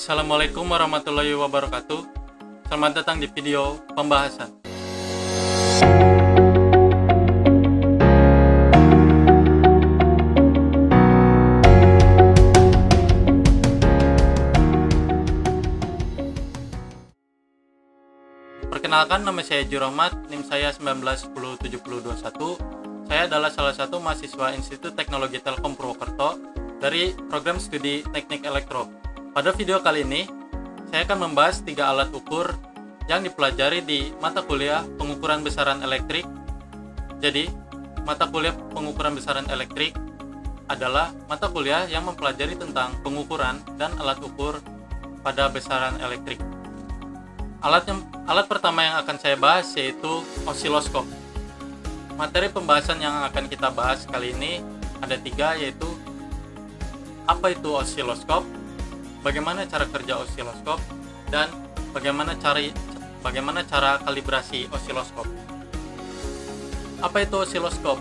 Assalamualaikum warahmatullahi wabarakatuh. Selamat datang di video pembahasan. Perkenalkan, nama saya Ezi Rohmat, NIM saya 191010721. Saya adalah salah satu mahasiswa Institut Teknologi Telkom Purwokerto dari program studi Teknik Elektro. Pada video kali ini, saya akan membahas 3 alat ukur yang dipelajari di mata kuliah pengukuran besaran elektrik. Jadi, mata kuliah pengukuran besaran elektrik adalah mata kuliah yang mempelajari tentang pengukuran dan alat ukur pada besaran elektrik. Alat pertama yang akan saya bahas yaitu osiloskop. Materi pembahasan yang akan kita bahas kali ini ada 3, yaitu apa itu osiloskop, bagaimana cara kerja osiloskop, dan bagaimana cara kalibrasi osiloskop. Apa itu osiloskop?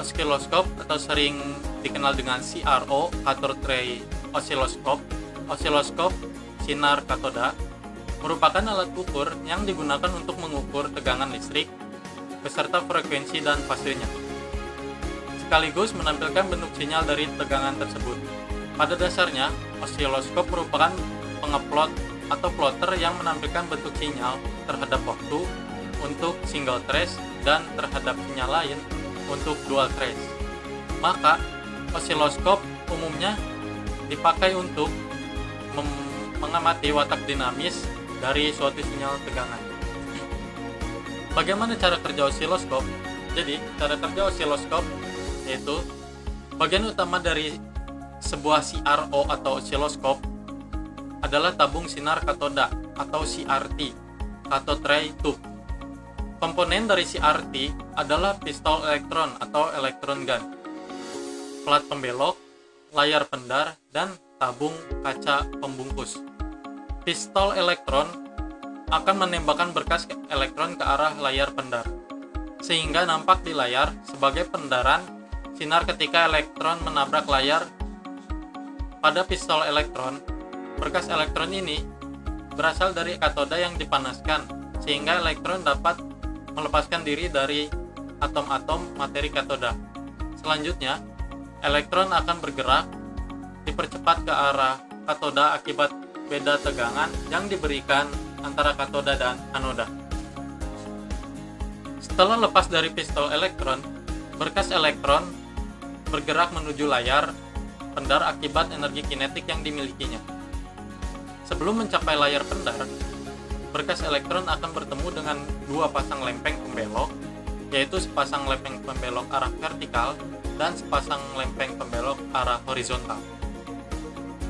Osiloskop atau sering dikenal dengan CRO, cathode ray oscilloscope, osiloskop sinar katoda, merupakan alat ukur yang digunakan untuk mengukur tegangan listrik beserta frekuensi dan fasenya, sekaligus menampilkan bentuk sinyal dari tegangan tersebut. Pada dasarnya, osiloskop merupakan pengeplot atau plotter yang menampilkan bentuk sinyal terhadap waktu untuk single trace dan terhadap sinyal lain untuk dual trace. Maka, osiloskop umumnya dipakai untuk mengamati watak dinamis dari suatu sinyal tegangan. Bagaimana cara kerja osiloskop? Jadi, cara kerja osiloskop yaitu bagian utama dari sebuah CRO atau oscilloscope adalah tabung sinar katoda atau CRT, cathode ray tube. Komponen dari CRT adalah pistol elektron atau elektron gun, plat pembelok, layar pendar, dan tabung kaca pembungkus. Pistol elektron akan menembakkan berkas elektron ke arah layar pendar, sehingga nampak di layar sebagai pendaran sinar ketika elektron menabrak layar. Pada pistol elektron, berkas elektron ini berasal dari katoda yang dipanaskan, sehingga elektron dapat melepaskan diri dari atom-atom materi katoda. Selanjutnya, elektron akan bergerak dipercepat ke arah katoda akibat beda tegangan yang diberikan antara katoda dan anoda. Setelah lepas dari pistol elektron, berkas elektron bergerak menuju layar pendar akibat energi kinetik yang dimilikinya. Sebelum mencapai layar pendar, berkas elektron akan bertemu dengan 2 pasang lempeng pembelok, yaitu sepasang lempeng pembelok arah vertikal dan sepasang lempeng pembelok arah horizontal.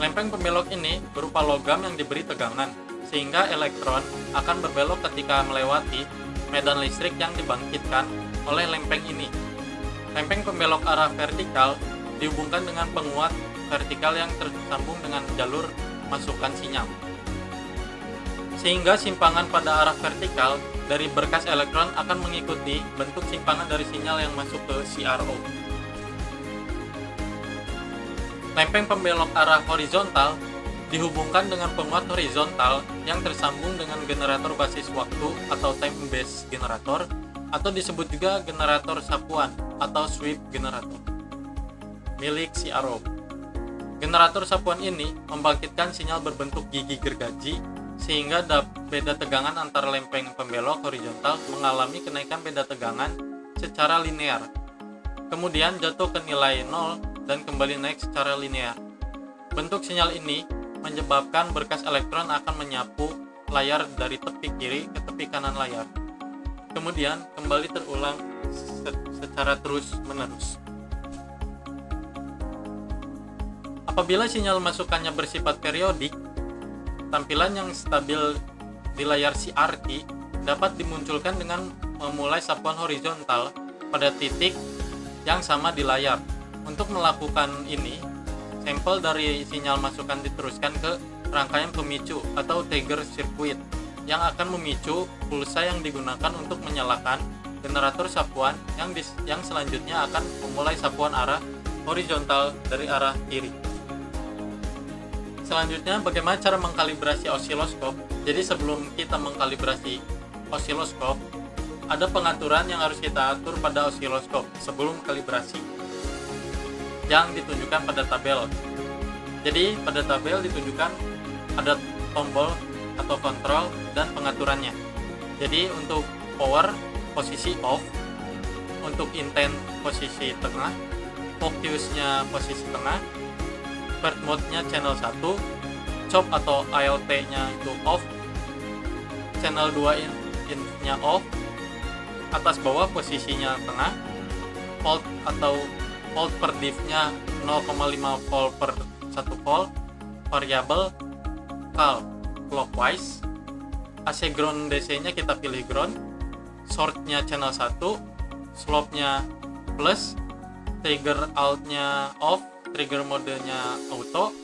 Lempeng pembelok ini berupa logam yang diberi tegangan, sehingga elektron akan berbelok ketika melewati medan listrik yang dibangkitkan oleh lempeng ini. Lempeng pembelok arah vertikal dihubungkan dengan penguat vertikal yang tersambung dengan jalur masukan sinyal, sehingga simpangan pada arah vertikal dari berkas elektron akan mengikuti bentuk simpangan dari sinyal yang masuk ke CRO. Lempeng pembelok arah horizontal dihubungkan dengan penguat horizontal yang tersambung dengan generator basis waktu atau time based generator, atau disebut juga generator sapuan atau sweep generator milik CRO. Generator sapuan ini membangkitkan sinyal berbentuk gigi gergaji, sehingga beda tegangan antara lempeng pembelok horizontal mengalami kenaikan beda tegangan secara linear, kemudian jatuh ke nilai 0 dan kembali naik secara linear. Bentuk sinyal ini menyebabkan berkas elektron akan menyapu layar dari tepi kiri ke tepi kanan layar, kemudian kembali terulang secara terus menerus. Apabila sinyal masukannya bersifat periodik, tampilan yang stabil di layar CRT dapat dimunculkan dengan memulai sapuan horizontal pada titik yang sama di layar. Untuk melakukan ini, sampel dari sinyal masukan diteruskan ke rangkaian pemicu atau trigger circuit yang akan memicu pulsa yang digunakan untuk menyalakan generator sapuan yang selanjutnya akan memulai sapuan arah horizontal dari arah kiri. Selanjutnya, bagaimana cara mengkalibrasi osiloskop? Jadi sebelum kita mengkalibrasi osiloskop, ada pengaturan yang harus kita atur pada osiloskop sebelum kalibrasi yang ditunjukkan pada tabel. Jadi pada tabel ditunjukkan ada tombol atau kontrol dan pengaturannya. Jadi untuk power posisi off, untuk intent posisi tengah, focusnya posisi tengah, bird mode-nya channel 1, chop atau ALT-nya itu off, channel 2 in-nya off, atas bawah posisinya tengah, volt atau volt per diff-nya 0,5 volt per 1 volt, variable cal clockwise, AC ground DC-nya kita pilih ground, short-nya channel 1, slope-nya plus, trigger alt-nya off, trigger mode-nya auto,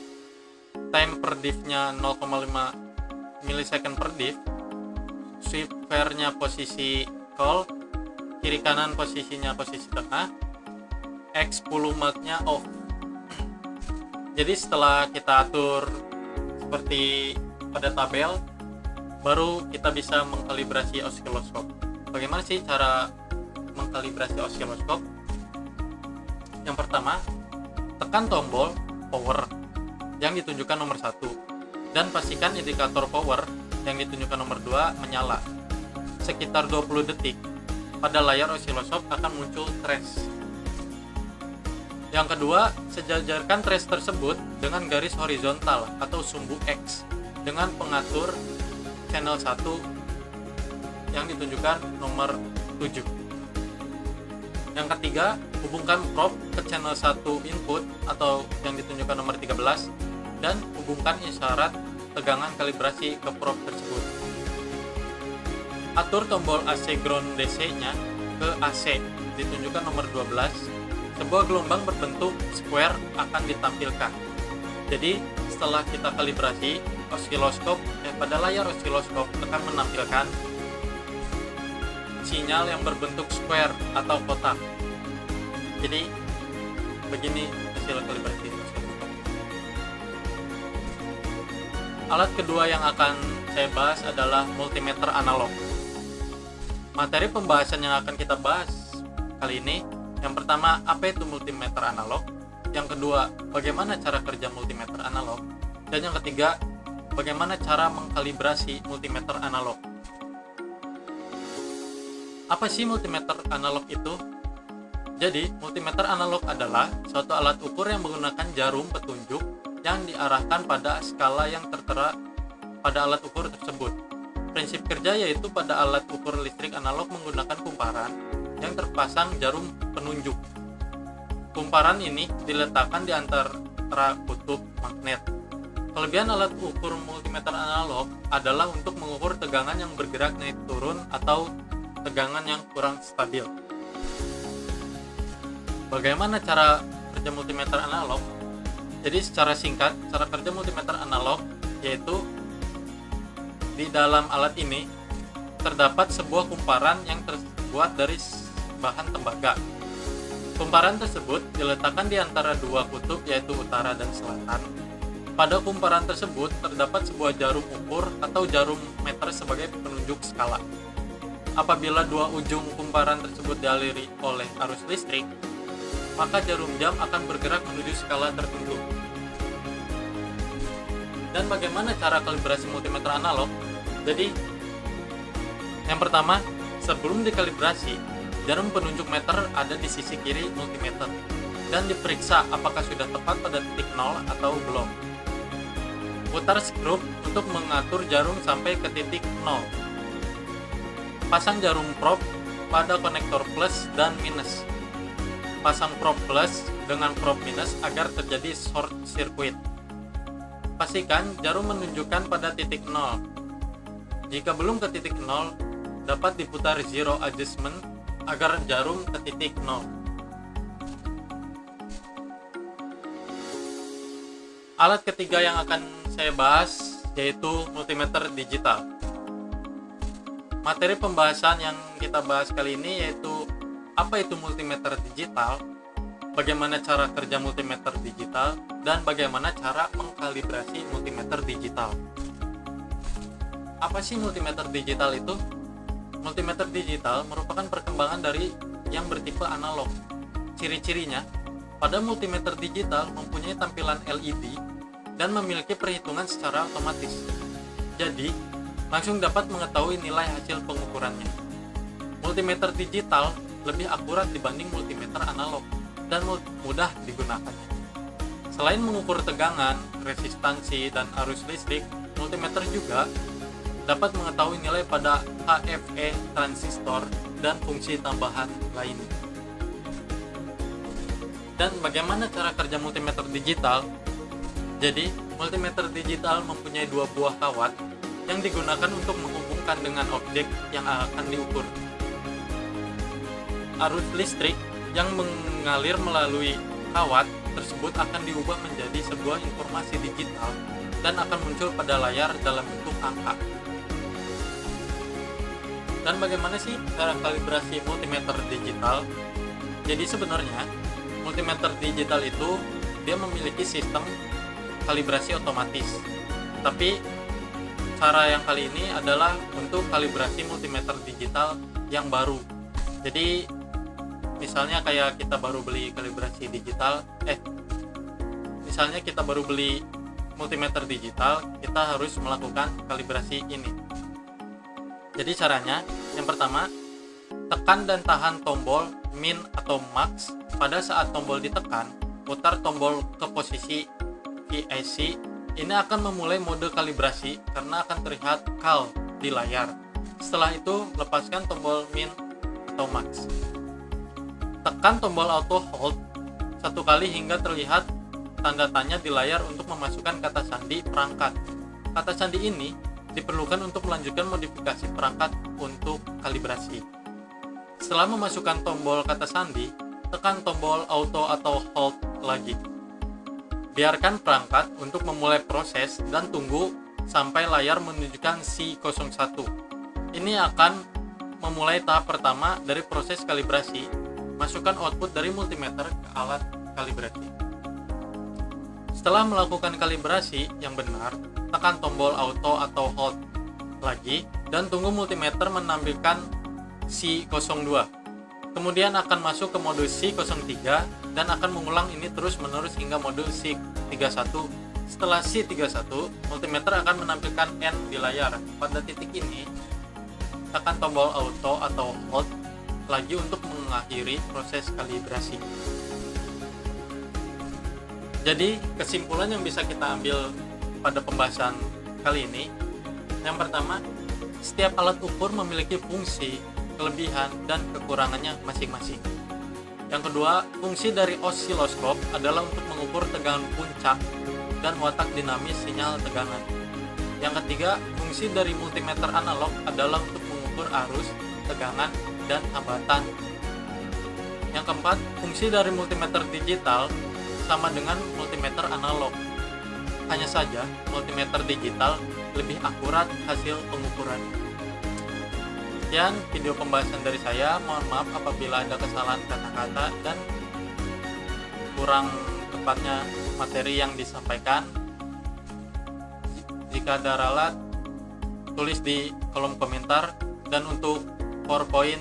time per diff-nya 0,5 millisecond per diff, sweep fair-nya posisi call, kiri kanan posisinya posisi tengah, X10 mark-nya off. Jadi setelah kita atur seperti pada tabel, baru kita bisa mengkalibrasi osiloskop. Bagaimana sih cara mengkalibrasi osiloskop? Yang pertama, tekan tombol power yang ditunjukkan nomor 1 dan pastikan indikator power yang ditunjukkan nomor 2 menyala. Sekitar 20 detik pada layar osiloskop akan muncul trace. Yang kedua, sejajarkan trace tersebut dengan garis horizontal atau sumbu X dengan pengatur channel 1 yang ditunjukkan nomor 7. Yang ketiga, hubungkan probe ke channel 1 input atau yang ditunjukkan nomor 13 dan hubungkan isyarat tegangan kalibrasi ke probe tersebut. Atur tombol AC ground DC-nya ke AC ditunjukkan nomor 12. Sebuah gelombang berbentuk square akan ditampilkan. Jadi setelah kita kalibrasi osiloskop, pada layar osiloskop akan menampilkan sinyal yang berbentuk square atau kotak. Jadi begini hasil kalibrasi osiloskop. Alat kedua yang akan saya bahas adalah multimeter analog. Materi pembahasan yang akan kita bahas kali ini, yang pertama, apa itu multimeter analog? Yang kedua, bagaimana cara kerja multimeter analog? Dan yang ketiga, bagaimana cara mengkalibrasi multimeter analog? Apa sih multimeter analog itu? Jadi, multimeter analog adalah suatu alat ukur yang menggunakan jarum petunjuk yang diarahkan pada skala yang tertera pada alat ukur tersebut. Prinsip kerja yaitu pada alat ukur listrik analog menggunakan kumparan yang terpasang jarum penunjuk. Kumparan ini diletakkan di antara kutub magnet. Kelebihan alat ukur multimeter analog adalah untuk mengukur tegangan yang bergerak naik turun atau tegangan yang kurang stabil. Bagaimana cara kerja multimeter analog? Jadi secara singkat, cara kerja multimeter analog yaitu di dalam alat ini terdapat sebuah kumparan yang terbuat dari bahan tembaga. Kumparan tersebut diletakkan di antara dua kutub yaitu utara dan selatan. Pada kumparan tersebut terdapat sebuah jarum ukur atau jarum meter sebagai penunjuk skala. Apabila dua ujung kumparan tersebut dialiri oleh arus listrik, maka jarum jam akan bergerak menuju skala tertentu. Dan bagaimana cara kalibrasi multimeter analog? Jadi, yang pertama, sebelum dikalibrasi, jarum penunjuk meter ada di sisi kiri multimeter dan diperiksa apakah sudah tepat pada titik 0 atau belum. Putar skrup untuk mengatur jarum sampai ke titik 0. Pasang jarum probe pada konektor plus dan minus. Pasang probe plus dengan probe minus agar terjadi short circuit. Pastikan jarum menunjukkan pada titik 0. Jika belum ke titik 0, dapat diputar zero adjustment agar jarum ke titik 0. Alat ketiga yang akan saya bahas yaitu multimeter digital. Materi pembahasan yang kita bahas kali ini yaitu apa itu multimeter digital, bagaimana cara kerja multimeter digital, dan bagaimana cara mengkalibrasi multimeter digital. Apa sih multimeter digital itu? Multimeter digital merupakan perkembangan dari yang bertipe analog. Ciri-cirinya, pada multimeter digital mempunyai tampilan LED dan memiliki perhitungan secara otomatis. Jadi, langsung dapat mengetahui nilai hasil pengukurannya. Multimeter digital lebih akurat dibanding multimeter analog dan mudah digunakannya. Selain mengukur tegangan, resistansi, dan arus listrik, multimeter juga dapat mengetahui nilai pada HFE transistor dan fungsi tambahan lainnya. Dan bagaimana cara kerja multimeter digital? Jadi, multimeter digital mempunyai dua buah kawat yang digunakan untuk menghubungkan dengan objek yang akan diukur. Arus listrik yang mengalir melalui kawat tersebut akan diubah menjadi sebuah informasi digital dan akan muncul pada layar dalam bentuk angka. Dan bagaimana sih cara kalibrasi multimeter digital? Jadi sebenarnya multimeter digital itu dia memiliki sistem kalibrasi otomatis, tapi cara yang kali ini adalah untuk kalibrasi multimeter digital yang baru. Jadi misalnya kayak kita baru beli kalibrasi digital, misalnya kita baru beli multimeter digital, kita harus melakukan kalibrasi ini. Jadi caranya, yang pertama, tekan dan tahan tombol min atau max. Pada saat tombol ditekan, putar tombol ke posisi VIC. Ini akan memulai mode kalibrasi karena akan terlihat kal di layar. Setelah itu, lepaskan tombol min atau max. Tekan tombol auto hold satu kali hingga terlihat tanda tanya di layar untuk memasukkan kata sandi perangkat. Kata sandi ini diperlukan untuk melanjutkan modifikasi perangkat untuk kalibrasi. Setelah memasukkan tombol kata sandi, tekan tombol auto atau hold lagi. Biarkan perangkat untuk memulai proses dan tunggu sampai layar menunjukkan C01. Ini akan memulai tahap pertama dari proses kalibrasi. Masukkan output dari multimeter ke alat kalibrasi. Setelah melakukan kalibrasi yang benar, tekan tombol auto atau hold lagi dan tunggu multimeter menampilkan C02. Kemudian akan masuk ke mode C03 dan akan mengulang ini terus-menerus hingga mode C31. Setelah C31, multimeter akan menampilkan N di layar. Pada titik ini, tekan tombol auto atau hold lagi untuk mengakhiri proses kalibrasi. Jadi, kesimpulan yang bisa kita ambil pada pembahasan kali ini, yang pertama, setiap alat ukur memiliki fungsi, kelebihan dan kekurangannya masing-masing. Yang kedua, fungsi dari osiloskop adalah untuk mengukur tegangan puncak dan watak dinamis sinyal tegangan. Yang ketiga, fungsi dari multimeter analog adalah untuk mengukur arus, tegangan, dan hambatan. Yang keempat, fungsi dari multimeter digital sama dengan multimeter analog. Hanya saja, multimeter digital lebih akurat hasil pengukurannya. Sekian video pembahasan dari saya, mohon maaf apabila ada kesalahan kata-kata dan kurang tepatnya materi yang disampaikan. Jika ada ralat, tulis di kolom komentar, dan untuk PowerPoint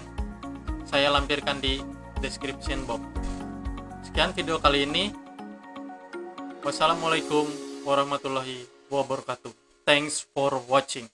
saya lampirkan di description box. Sekian video kali ini, wassalamualaikum warahmatullahi wabarakatuh. Thanks for watching.